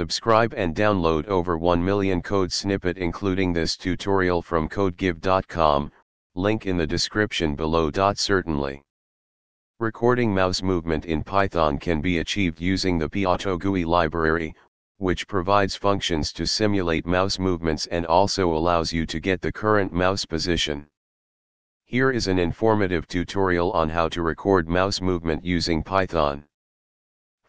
Subscribe and download over 1 million code snippet including this tutorial from codegive.com, link in the description below. Certainly. Recording mouse movement in Python can be achieved using the pyautogui library, which provides functions to simulate mouse movements and also allows you to get the current mouse position. Here is an informative tutorial on how to record mouse movement using Python.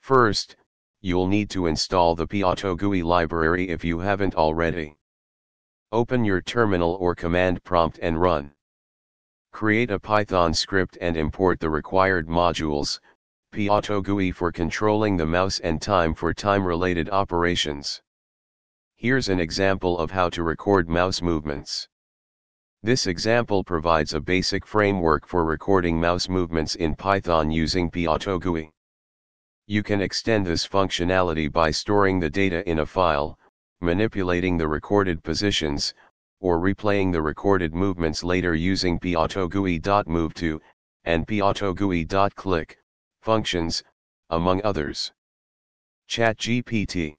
First, you'll need to install the pyautogui library if you haven't already. Open your terminal or command prompt and run. Create a Python script and import the required modules, pyautogui for controlling the mouse and time for time-related operations. Here's an example of how to record mouse movements. This example provides a basic framework for recording mouse movements in Python using pyautogui. You can extend this functionality by storing the data in a file, manipulating the recorded positions, or replaying the recorded movements later using pyautogui.moveTo and pyautogui.click functions, among others. ChatGPT